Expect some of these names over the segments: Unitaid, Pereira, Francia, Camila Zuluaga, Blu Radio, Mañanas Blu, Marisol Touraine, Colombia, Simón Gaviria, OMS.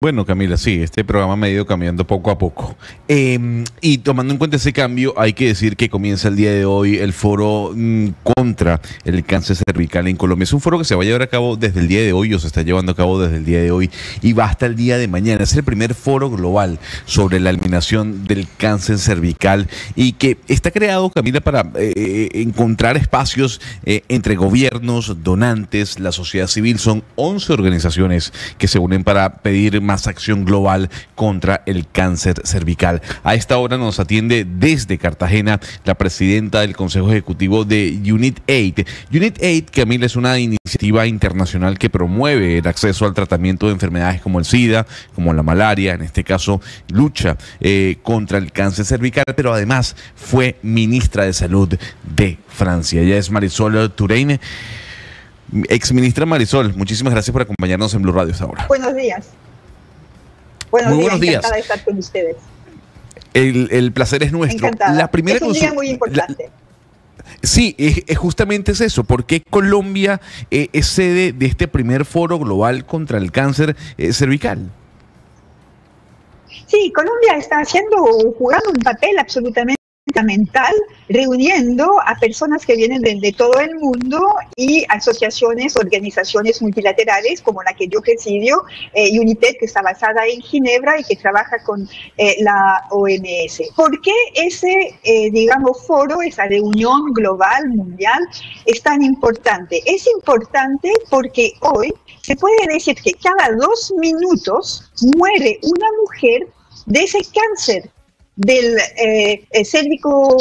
Bueno, Camila, sí, este programa me ha ido cambiando poco a poco. Y tomando en cuenta ese cambio, hay que decir que comienza el día de hoy el foro contra el cáncer cervical en Colombia. Es un foro que se va a llevar a cabo desde el día de hoy, o se está llevando a cabo desde el día de hoy, y va hasta el día de mañana. Es el primer foro global sobre la eliminación del cáncer cervical y que está creado, Camila, para encontrar espacios entre gobiernos, donantes, la sociedad civil. Son 11 organizaciones que se unen para pedir más acción global contra el cáncer cervical. A esta hora nos atiende desde Cartagena la presidenta del Consejo Ejecutivo de Unitaid. Unitaid, Camila, es una iniciativa internacional que promueve el acceso al tratamiento de enfermedades como el SIDA, como la malaria, en este caso lucha contra el cáncer cervical, pero además fue ministra de Salud de Francia. Ella es Marisol Touraine. Exministra Marisol, muchísimas gracias por acompañarnos en Blu Radio hasta ahora. Buenos días. Muy buenos días. Encantada de estar con ustedes. El placer es nuestro. Encantada. Es un día muy importante. Sí, justamente es eso. ¿Por qué Colombia es sede de este primer foro global contra el cáncer cervical? Sí, Colombia está jugando un papel absolutamente fundamental, reuniendo a personas que vienen de todo el mundo y asociaciones, organizaciones multilaterales como la que yo presidio, Unitaid, que está basada en Ginebra y que trabaja con la OMS. ¿Por qué ese, foro, esa reunión global, mundial, es tan importante? Es importante porque hoy se puede decir que cada 2 minutos muere una mujer de ese cáncer del cérvico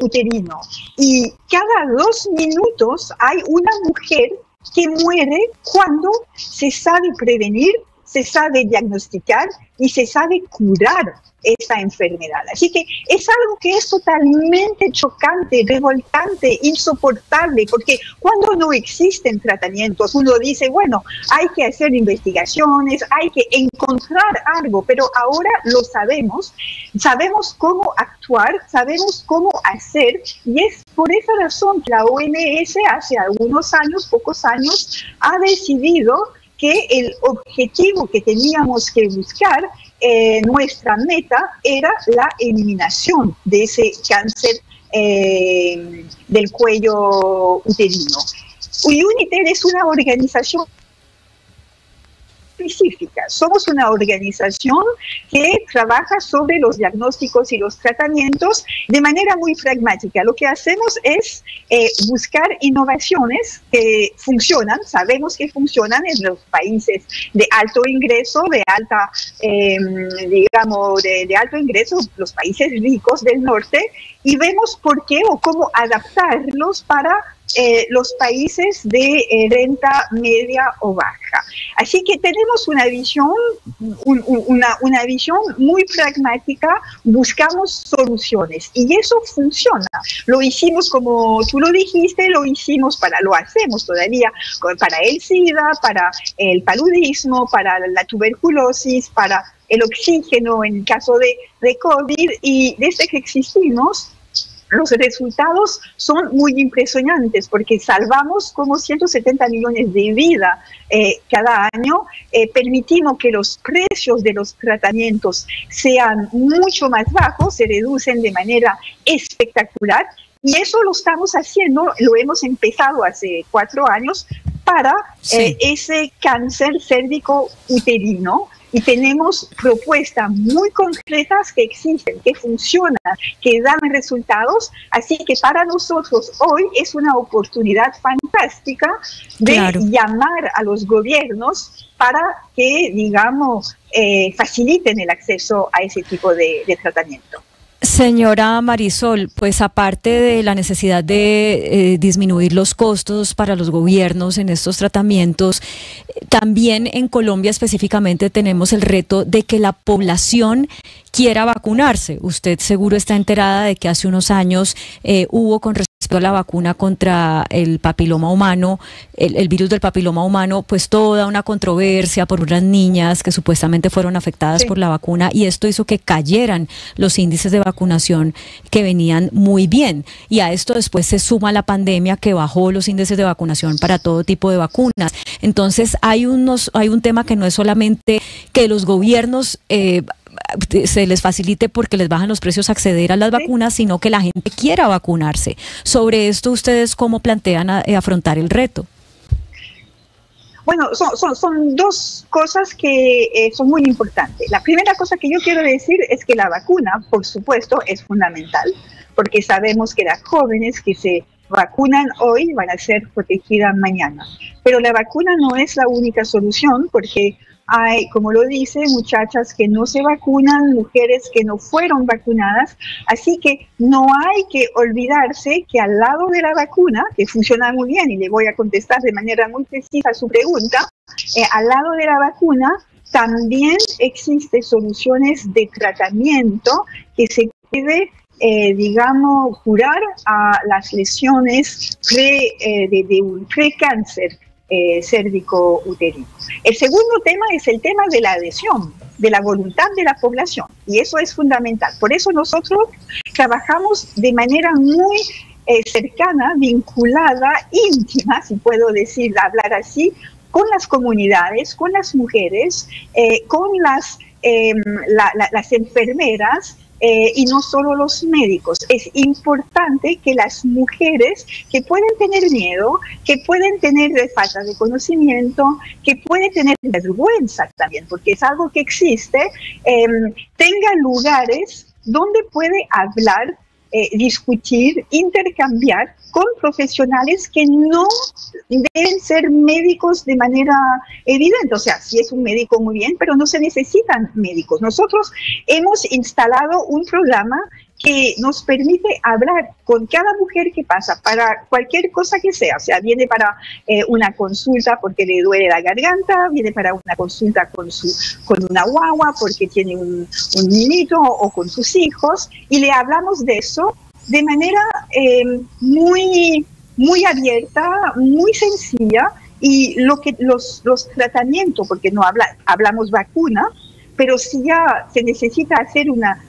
uterino, y cada 2 minutos hay una mujer que muere cuando se sabe prevenir, se sabe diagnosticar y se sabe curar esta enfermedad. Así que es algo que es totalmente chocante, revoltante, insoportable, porque cuando no existen tratamientos, uno dice, bueno, hay que hacer investigaciones, hay que encontrar algo, pero ahora lo sabemos, sabemos cómo actuar, sabemos cómo hacer, y es por esa razón que la OMS hace algunos años, pocos años, ha decidido que el objetivo que teníamos que buscar, nuestra meta, era la eliminación de ese cáncer del cuello uterino. Unitaid es una organización específica. Somos una organización que trabaja sobre los diagnósticos y los tratamientos de manera muy pragmática. Lo que hacemos es buscar innovaciones que funcionan, sabemos que funcionan en los países de alto ingreso, de alto ingreso, los países ricos del norte, y vemos por qué o cómo adaptarlos para los países de renta media o baja. Así que tenemos una visión, una visión muy pragmática, buscamos soluciones y eso funciona. Lo hicimos, como tú lo dijiste, lo hacemos todavía para el SIDA, para el paludismo, para la tuberculosis, para el oxígeno en el caso de COVID, y desde que existimos, los resultados son muy impresionantes porque salvamos como 170 millones de vidas cada año, permitimos que los precios de los tratamientos sean mucho más bajos, se reducen de manera espectacular, y eso lo estamos haciendo, lo hemos empezado hace 4 años para ese cáncer cérvico uterino. Y tenemos propuestas muy concretas que existen, que funcionan, que dan resultados. Así que para nosotros hoy es una oportunidad fantástica de llamar a los gobiernos para que, faciliten el acceso a ese tipo de tratamiento. Señora Marisol, pues aparte de la necesidad de disminuir los costos para los gobiernos en estos tratamientos, también en Colombia específicamente tenemos el reto de que la población quiera vacunarse. Usted seguro está enterada de que hace unos años hubo con respecto a la vacuna contra el papiloma humano, el virus del papiloma humano, pues toda una controversia por unas niñas que supuestamente fueron afectadas por la vacuna, y esto hizo que cayeran los índices de vacunación que venían muy bien. Y a esto después se suma la pandemia que bajó los índices de vacunación para todo tipo de vacunas. Entonces hay un tema que no es solamente que los gobiernos se les facilite porque les bajan los precios acceder a las vacunas, sino que la gente quiera vacunarse. Sobre esto, ¿ustedes cómo plantean afrontar el reto? Bueno, son dos cosas que son muy importantes. La primera cosa que yo quiero decir es que la vacuna, por supuesto, es fundamental, porque sabemos que las jóvenes que se vacunan hoy van a ser protegidas mañana. Pero la vacuna no es la única solución, porque hay, como lo dice, muchachas que no se vacunan, mujeres que no fueron vacunadas, así que no hay que olvidarse que al lado de la vacuna, que funciona muy bien, y le voy a contestar de manera muy precisa su pregunta, al lado de la vacuna también existen soluciones de tratamiento que se puede, digamos, curar a las lesiones pre-cáncer cérvico-uterino. El segundo tema es el tema de la adhesión, de la voluntad de la población, y eso es fundamental. Por eso nosotros trabajamos de manera muy cercana, vinculada, íntima, si puedo decir, hablar así, con las comunidades, con las mujeres, con las enfermeras, y no solo los médicos. Es importante que las mujeres que pueden tener miedo, que pueden tener falta de conocimiento, que pueden tener vergüenza también, porque es algo que existe, tengan lugares donde puede hablar, discutir, intercambiar con profesionales que no deben ser médicos de manera evidente. O sea, si es un médico, muy bien, pero no se necesitan médicos. Nosotros hemos instalado un programa que nos permite hablar con cada mujer que pasa, para cualquier cosa que sea. O sea, viene para una consulta porque le duele la garganta, viene para una consulta con una guagua porque tiene un niñito, o con sus hijos, y le hablamos de eso de manera muy abierta, muy sencilla, y lo que los tratamientos, porque no hablamos vacuna, pero si ya se necesita hacer una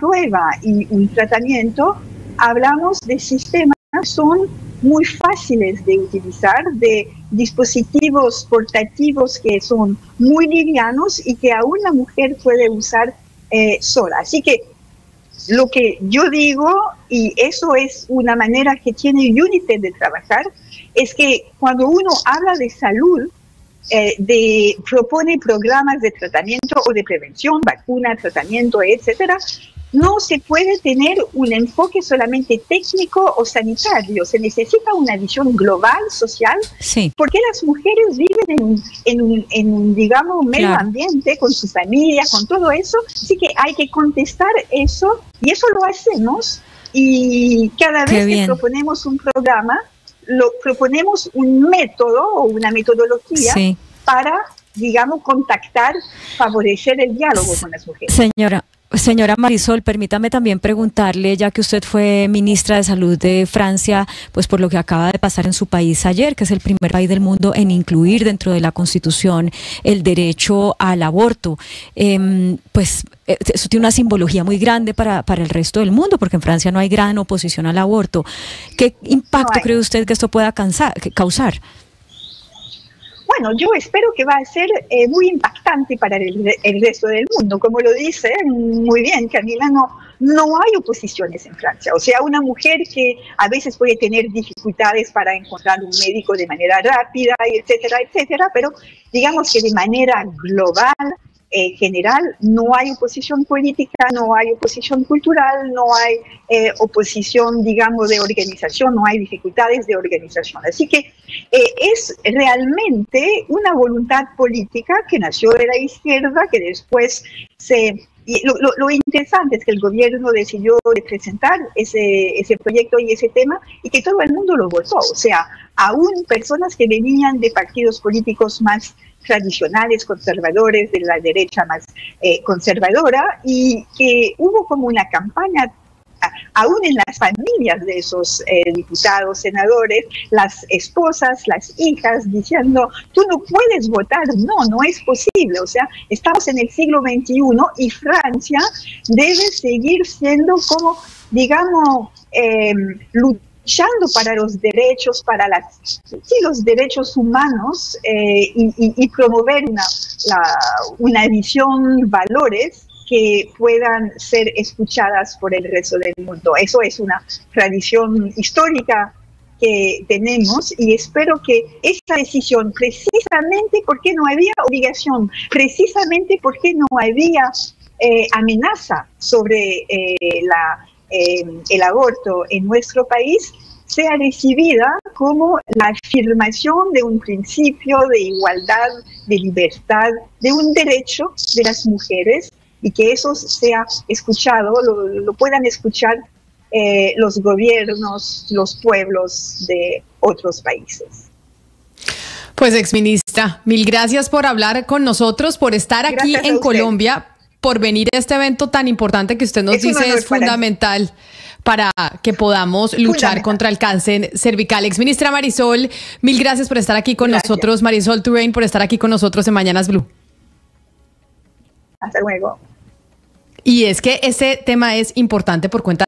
prueba y un tratamiento, hablamos de sistemas que son muy fáciles de utilizar, de dispositivos portativos que son muy livianos y que aún la mujer puede usar sola. Así que lo que yo digo, y eso es una manera que tiene Unitaid de trabajar, es que cuando uno habla de salud, propone programas de tratamiento o de prevención, vacuna, tratamiento, etcétera, no se puede tener un enfoque solamente técnico o sanitario. Se necesita una visión global, social, porque las mujeres viven en un digamos, medio ambiente, con su familia, con todo eso. Así que hay que contestar eso, y eso lo hacemos, y cada vez que proponemos un programa, proponemos un método o una metodología para, digamos, contactar, favorecer el diálogo con las mujeres. Señora Marisol, permítame también preguntarle, ya que usted fue ministra de Salud de Francia, pues por lo que acaba de pasar en su país ayer, que es el primer país del mundo en incluir dentro de la Constitución el derecho al aborto, pues eso tiene una simbología muy grande para el resto del mundo, porque en Francia no hay gran oposición al aborto. ¿Qué impacto cree usted que esto pueda causar? Bueno, yo espero que va a ser muy impactante para el resto del mundo. Como lo dice muy bien Camila, no hay oposiciones en Francia. O sea, una mujer que a veces puede tener dificultades para encontrar un médico de manera rápida, etcétera, etcétera, pero digamos que de manera global, general, no hay oposición política, no hay oposición cultural, no hay oposición, digamos, de organización, no hay dificultades de organización. Así que es realmente una voluntad política que nació de la izquierda, que después se... Y lo interesante es que el gobierno decidió presentar ese proyecto y ese tema, y que todo el mundo lo votó. O sea, aún personas que venían de partidos políticos más tradicionales conservadores, de la derecha más conservadora, y que hubo como una campaña aún en las familias de esos diputados, senadores, las esposas, las hijas, diciendo, tú no puedes votar, no, no es posible. O sea, estamos en el siglo XXI y Francia debe seguir siendo como, digamos, luchando para los derechos, para los derechos humanos y promover una visión, valores, que puedan ser escuchadas por el resto del mundo. Eso es una tradición histórica que tenemos y espero que esa decisión, precisamente porque no había obligación, precisamente porque no había amenaza sobre el aborto en nuestro país, sea recibida como la afirmación de un principio de igualdad, de libertad, de un derecho de las mujeres, y que eso sea escuchado, lo puedan escuchar los gobiernos, los pueblos de otros países. Pues, exministra, mil gracias por hablar con nosotros, por estar aquí en Colombia, por venir a este evento tan importante que usted nos dice es fundamental para que podamos luchar contra el cáncer cervical. Exministra Marisol, mil gracias por estar aquí con nosotros. Marisol Touraine, por estar aquí con nosotros en Mañanas Blu. Hasta luego. Y es que ese tema es importante por cuenta